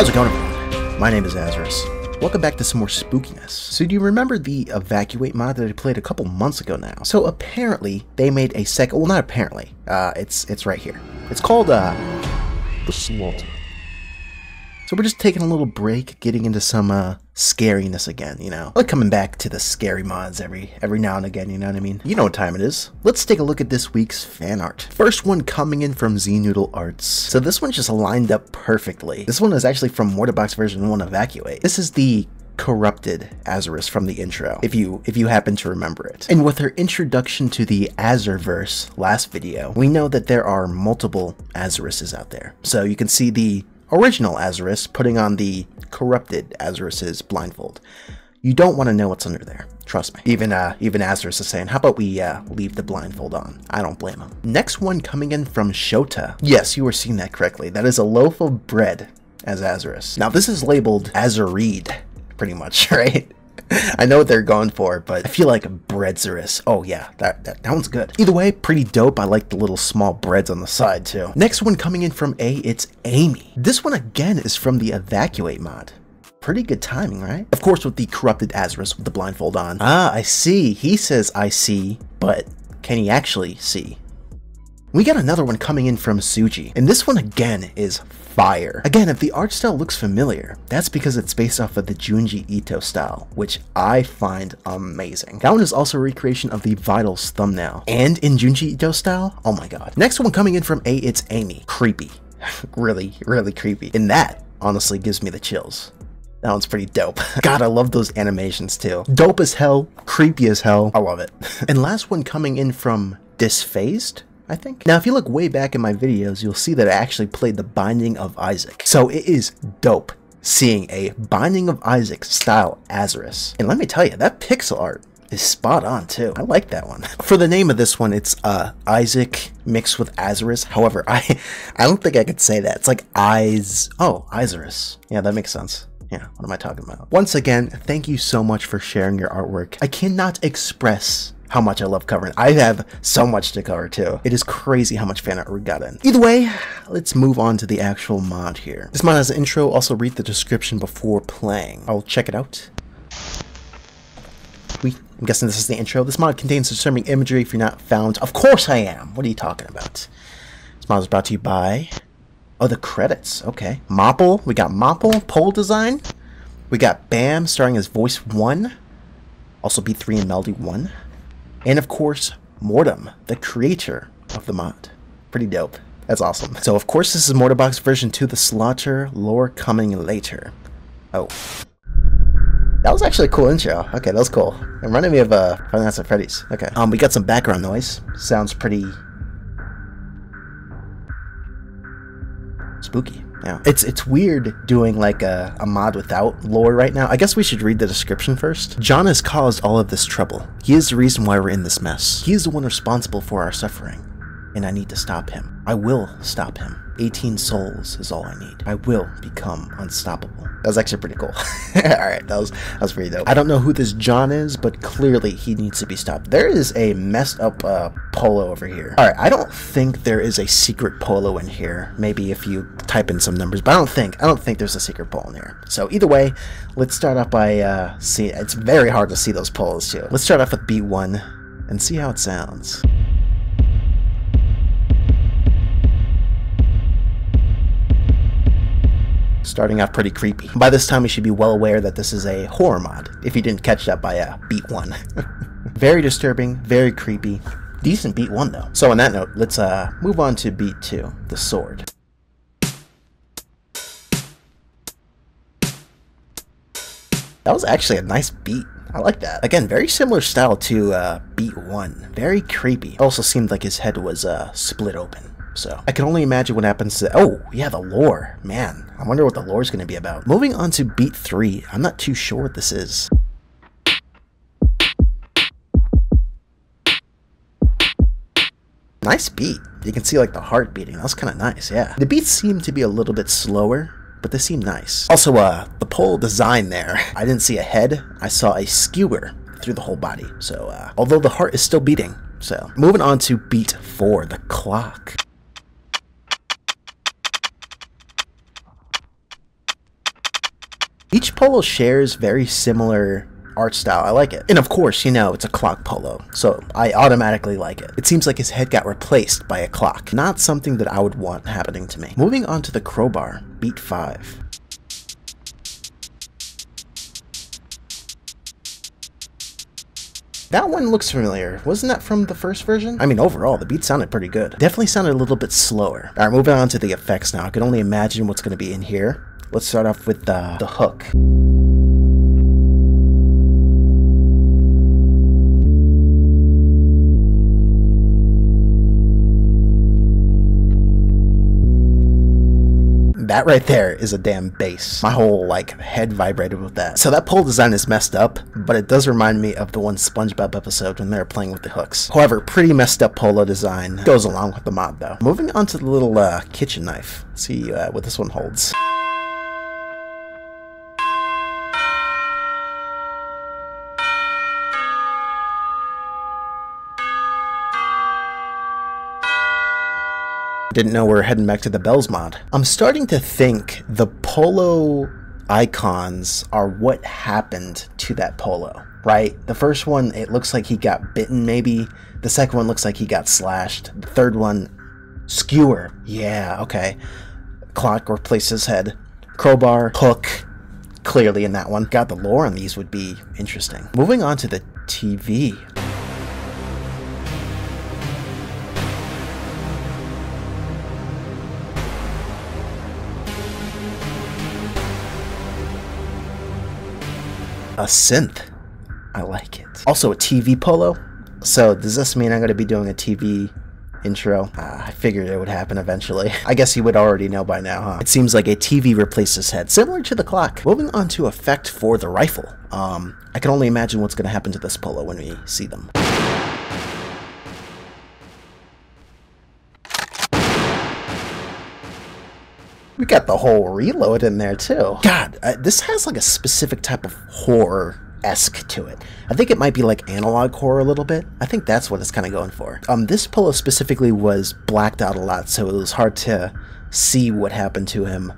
How's it going, everyone? My name is Azarus. Welcome back to some more spookiness. So do you remember the Evacuate mod that I played a couple months ago now? So apparently they made a second, well not apparently, it's right here. It's called The Slot. So we're just taking a little break, getting into some scariness again, you know? I like coming back to the scary mods every now and again, you know what I mean? You know what time it is. Let's take a look at this week's fan art. First one coming in from Z Noodle Arts. So this one just lined up perfectly. This one is actually from Mortibox version 1 Evacuate. This is the corrupted Azarus from the intro, if you happen to remember it. And with her introduction to the Azarverse last video, we know that there are multiple Azaruses out there. So you can see the original Azarus putting on the corrupted Azarus's blindfold. You don't want to know what's under there, trust me. Even Azarus is saying, how about we leave the blindfold on? I don't blame him. Next one coming in from Shota. Yes, you were seeing that correctly. That is a loaf of bread as Azarus. Now this is labeled Azareed, pretty much, right? I know what they're going for, but I feel like Breadzerus. Oh yeah, that one's good. Either way, pretty dope. I like the little small breads on the side too. Next one coming in from A, it's Amy. This one again is from the Evacuate mod. Pretty good timing, right? Of course with the corrupted Azarus with the blindfold on. Ah, I see. He says I see, but can he actually see? We got another one coming in from Suji, and this one again is fire. Again, if the art style looks familiar, that's because it's based off of the Junji Ito style, which I find amazing. That one is also a recreation of the Vitals thumbnail, and in Junji Ito style, oh my god. Next one coming in from A, it's Amy. Creepy. Really, really creepy. And that honestly gives me the chills. That one's pretty dope. God, I love those animations too. Dope as hell, creepy as hell, I love it. And last one coming in from Disphased, I think. Now, if you look way back in my videos, you'll see that I actually played the Binding of Isaac. So it is dope seeing a Binding of Isaac style Azarus. And let me tell you, that pixel art is spot on too. I like that one. For the name of this one, it's Isaac mixed with Azarus. However, I don't think I could say that. It's like Azarus. Yeah, that makes sense. Yeah, what am I talking about? Once again, thank you so much for sharing your artwork. I cannot express how much I love covering. I have so much to cover too. It is crazy how much fan art we got in. Either way, let's move on to the actual mod here. This mod has an intro. Also read the description before playing. I'll check it out. I'm guessing this is the intro. This mod contains disturbing imagery if you're not found. Of course I am. What are you talking about? This mod is brought to you by, oh, the credits. Okay. Mopple. We got Mopple, Pole Design. We got BAM starring as Voice 1. Also B3 and Melody 1. And of course, Mortem, the creator of the mod. Pretty dope. That's awesome. So of course, this is Mortibox version 2, The Slaughter, lore coming later. Oh. That was actually a cool intro. Okay, that was cool. It reminded me of Five Nights at Freddy's. Okay. We got some background noise. Sounds pretty spooky. Yeah. It's weird doing like a mod without lore right now. I guess we should read the description first. John has caused all of this trouble. He is the reason why we're in this mess. He is the one responsible for our suffering, and I need to stop him. I will stop him. 18 souls is all I need. I will become unstoppable. That was actually pretty cool. Alright, that was pretty dope. I don't know who this John is, but clearly he needs to be stopped. There is a messed up polo over here. Alright, I don't think there is a secret polo in here. Maybe if you type in some numbers, but I don't think there's a secret polo in here. So either way, let's start off by, see, it's very hard to see those polos too. Let's start off with B1 and see how it sounds. Starting off pretty creepy. By this time, you should be well aware that this is a horror mod, if you didn't catch that by a beat one. Very disturbing, very creepy. Decent beat one, though. So on that note, let's move on to beat two, the sword. That was actually a nice beat. I like that. Again, very similar style to beat one. Very creepy. Also seemed like his head was split open. So I can only imagine what happens to, oh yeah, the lore, man. I wonder what the lore is going to be about. Moving on to beat 3, I'm not too sure what this is. Nice beat. You can see like the heart beating. That was kind of nice, yeah. The beats seem to be a little bit slower, but they seem nice. Also, the pole design there. I didn't see a head. I saw a skewer through the whole body. So although the heart is still beating. So moving on to beat 4, the clock. Each polo shares very similar art style. I like it. And of course, you know, it's a clock polo, so I automatically like it. It seems like his head got replaced by a clock. Not something that I would want happening to me. Moving on to the crowbar, beat 5. That one looks familiar. Wasn't that from the first version? I mean, overall, the beat sounded pretty good. Definitely sounded a little bit slower. All right, moving on to the effects now. I can only imagine what's going to be in here. Let's start off with the hook. That right there is a damn bass. My whole like head vibrated with that. So that pole design is messed up, but it does remind me of the one SpongeBob episode when they were playing with the hooks. However, pretty messed up polo design. Goes along with the mod though. Moving on to the little kitchen knife. Let's see what this one holds. Didn't know we're heading back to the bells mod. I'm starting to think the polo icons are what happened to that polo, right? The first one, it looks like he got bitten maybe. The second one looks like he got slashed. The third one, skewer. Yeah, okay. Clock replaced his head. Crowbar, hook, clearly in that one. God, the lore on these would be interesting. Moving on to the TV. A synth. I like it. Also a TV polo. So does this mean I'm going to be doing a TV intro? I figured it would happen eventually. I guess you would already know by now, huh? It seems like a TV replaced his head, similar to the clock. Moving on to effect for the rifle. I can only imagine what's going to happen to this polo when we see them. We got the whole reload in there too. God, this has like a specific type of horror-esque to it. I think it might be like analog horror a little bit. I think that's what it's kind of going for. This polo specifically was blacked out a lot, so it was hard to see what happened to him.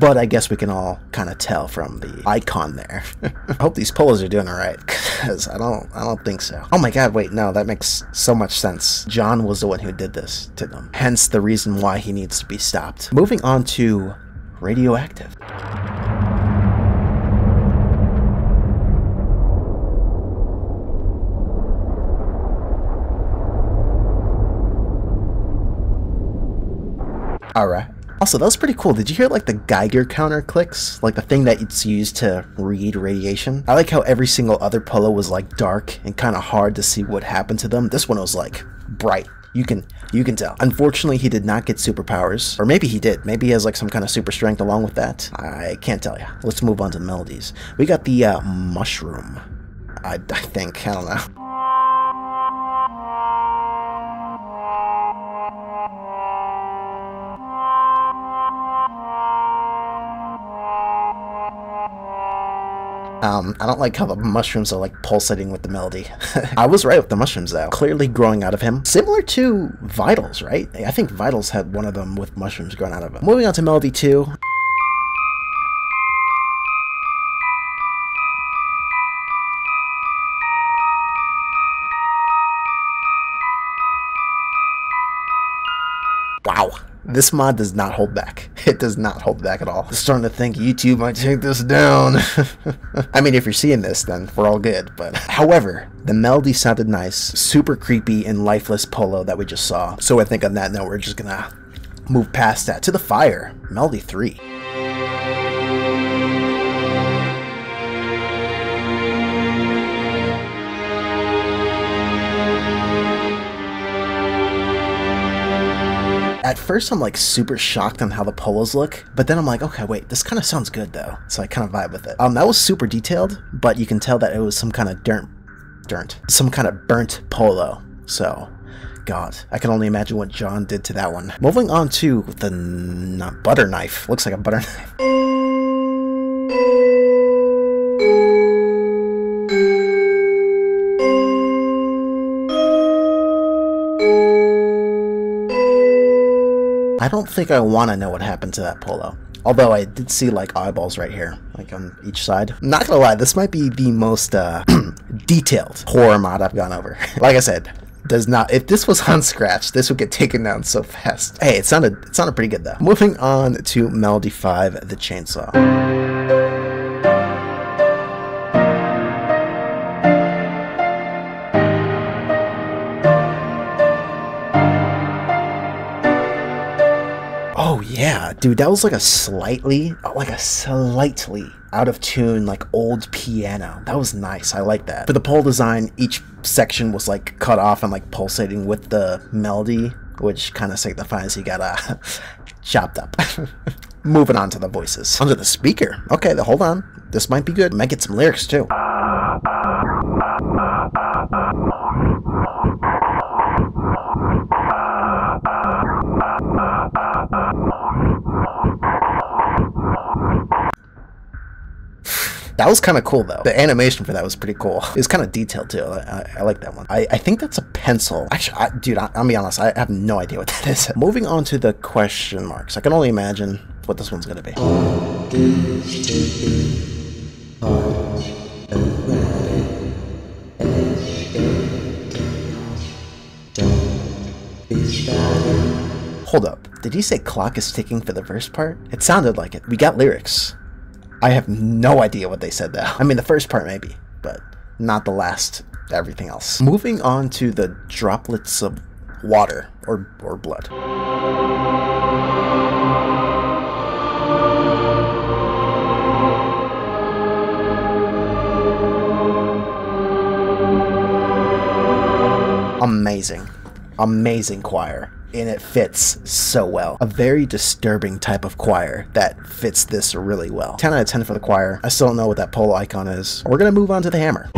But I guess we can all kind of tell from the icon there. I hope these polos are doing all right, because I don't think so. Oh my god, wait, no, that makes so much sense. John was the one who did this to them. Hence the reason why he needs to be stopped. Moving on to radioactive. All right. Also, that was pretty cool. Did you hear, like, the Geiger counter clicks? Like, the thing that it's used to read radiation? I like how every single other polo was, like, dark and kind of hard to see what happened to them. This one was, like, bright. You can tell. Unfortunately, he did not get superpowers. Or maybe he did. Maybe he has, like, some kind of super strength along with that. I can't tell you. Let's move on to the melodies. We got the, mushroom. I think. I don't know. I don't like how the mushrooms are like pulsating with the melody. I was right with the mushrooms though. Clearly growing out of him. Similar to Vitals, right? I think Vitals had one of them with mushrooms growing out of him. Moving on to melody 2. Wow. This mod does not hold back. It does not hold back at all. I'm starting to think YouTube might take this down. I mean, if you're seeing this, then we're all good. But however, the melody sounded nice, super creepy and lifeless polo that we just saw. So I think on that note, we're just gonna move past that to the fire, melody 3. At first, I'm like super shocked on how the polos look, but then I'm like, okay, wait, this kind of sounds good though, so I kind of vibe with it. That was super detailed, but you can tell that it was some kind of burnt polo. So, God, I can only imagine what John did to that one. Moving on to the butter knife. Looks like a butter knife. I don't think I want to know what happened to that polo. Although I did see like eyeballs right here, like on each side. I'm not gonna lie, this might be the most detailed horror mod I've gone over. Like I said, does not. If this was unscratched, this would get taken down so fast. Hey, it sounded pretty good though. Moving on to Melody 5, The Chainsaw. Yeah, dude, that was like a slightly out of tune, like old piano. That was nice. I like that. For the pole design, each section was like cut off and like pulsating with the melody, which kind of signifies he got chopped up. Moving on to the voices. Under the speaker. Okay, hold on. This might be good. Might get some lyrics too. That was kind of cool though. The animation for that was pretty cool. It was kind of detailed too. I like that one. I think that's a pencil. Actually, I'll be honest, I have no idea what that is. Moving on to the question marks. I can only imagine what this one's gonna be. Hold up. Did he say clock is ticking for the verse part? It sounded like it. We got lyrics. I have no idea what they said though. I mean, the first part maybe, but not the last, everything else. Moving on to the droplets of water or blood. Amazing, amazing choir. And it fits so well. A very disturbing type of choir that fits this really well. 10 out of 10 for the choir. I still don't know what that pole icon is. We're gonna move on to the hammer.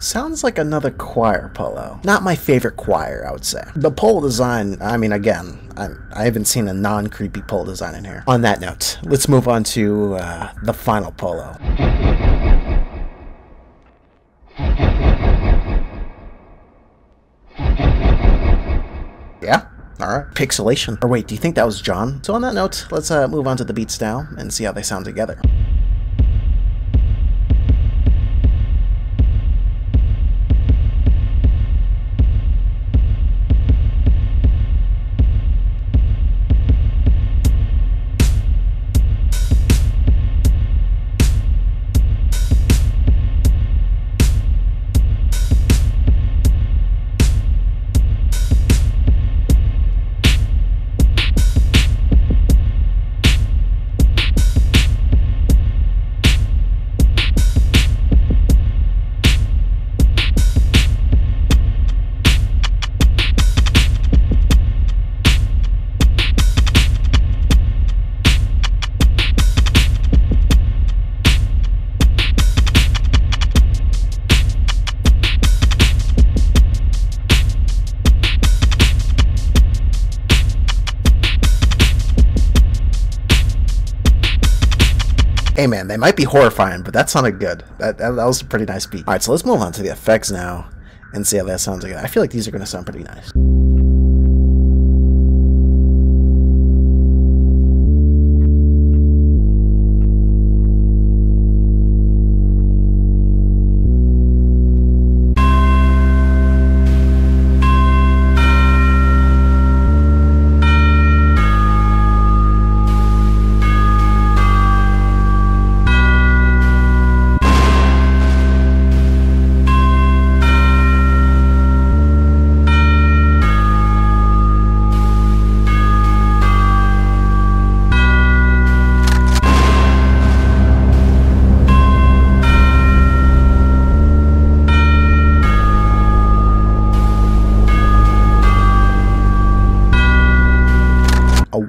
Sounds like another choir polo. Not my favorite choir, I would say. The pole design, I mean, again, I haven't seen a non-creepy pole design in here. On that note, let's move on to the final polo. Yeah, all right. Pixelation. Or wait, do you think that was John? So on that note, let's move on to the beats now and see how they sound together. Hey man, they might be horrifying, but that sounded good. That was a pretty nice beat. All right, so let's move on to the effects now and see how that sounds again. I feel like these are gonna sound pretty nice.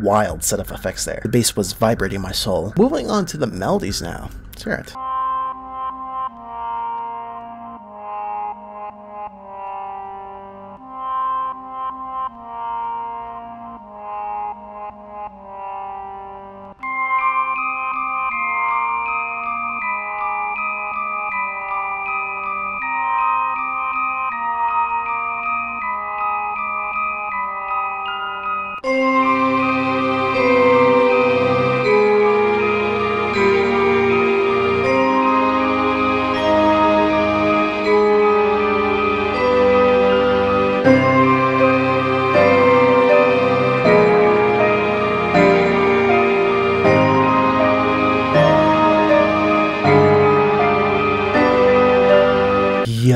Wild set of effects there. The bass was vibrating my soul. Moving on to the melodies now. Let's hear it.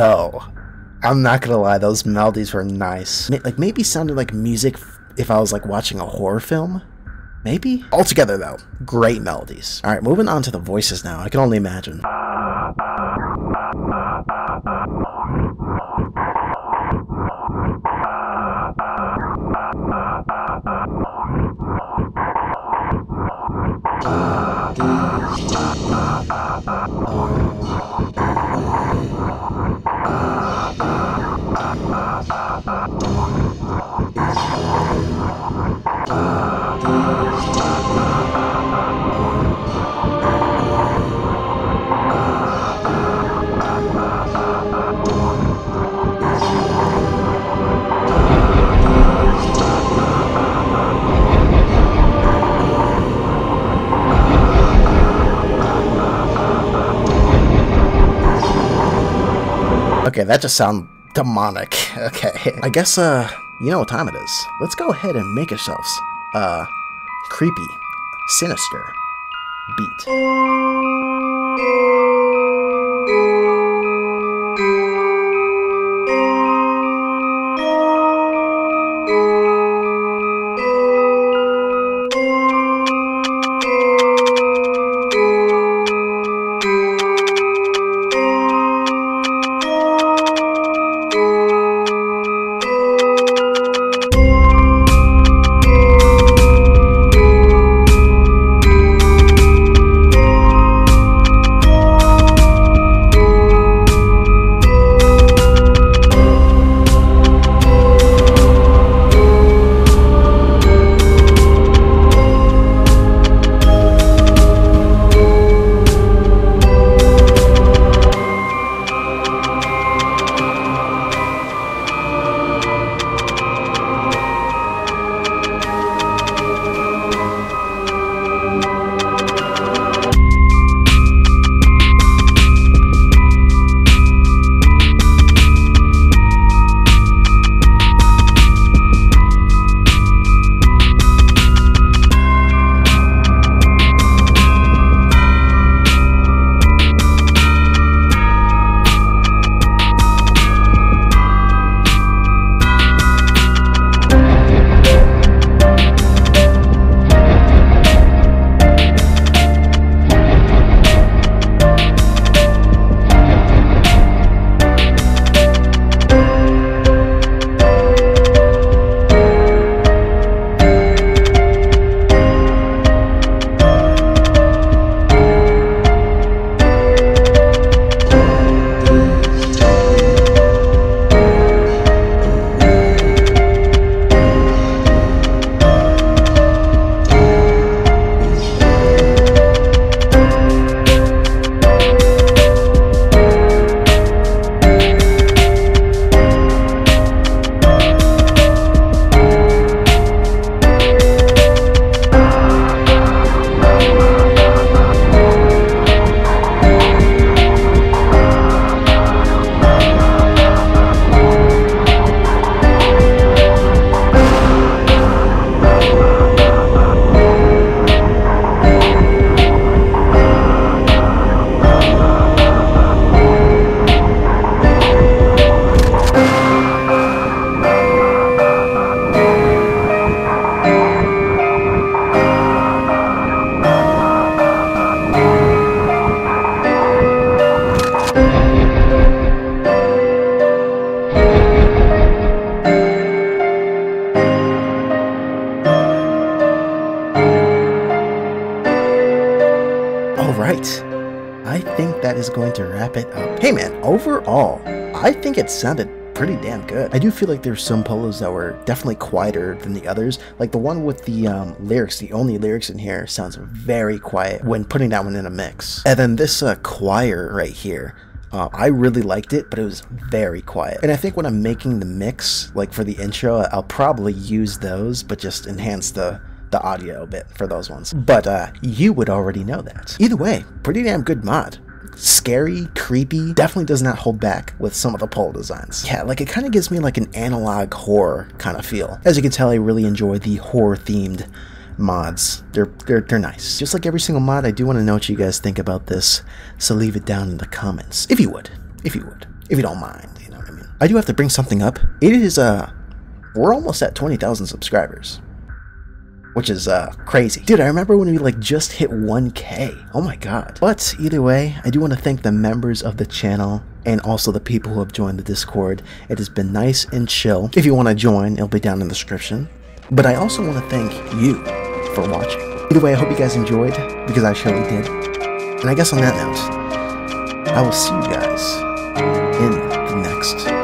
No. I'm not gonna lie, those melodies were nice. Like, maybe sounded like music if I was, like, watching a horror film. Maybe? Altogether, though, great melodies. Alright, moving on to the voices now. I can only imagine. Okay, that just sounds demonic. Okay. I guess, you know what time it is. Let's go ahead and make ourselves, creepy, sinister beat. Overall, I think it sounded pretty damn good. I do feel like there's some polos that were definitely quieter than the others. Like the one with the lyrics, the only lyrics in here sounds very quiet when putting that one in a mix. And then this choir right here, I really liked it, but it was very quiet. And I think when I'm making the mix, like for the intro, I'll probably use those, but just enhance the audio a bit for those ones. But you would already know that. Either way, pretty damn good mod. Scary, creepy, definitely does not hold back with some of the pole designs. Yeah, like it kind of gives me like an analog horror kind of feel. As you can tell, I really enjoy the horror themed mods. They're nice. Just like every single mod, I do want to know what you guys think about this, so leave it down in the comments if you would. if you don't mind, you know what I mean. I do have to bring something up. It is, we're almost at 20,000 subscribers, which is crazy. Dude, I remember when we like just hit 1K. Oh my god. But either way, I do want to thank the members of the channel and also the people who have joined the Discord. It has been nice and chill. If you want to join, it'll be down in the description. But I also want to thank you for watching. Either way, I hope you guys enjoyed, because I surely did. And I guess on that note, I will see you guys in the next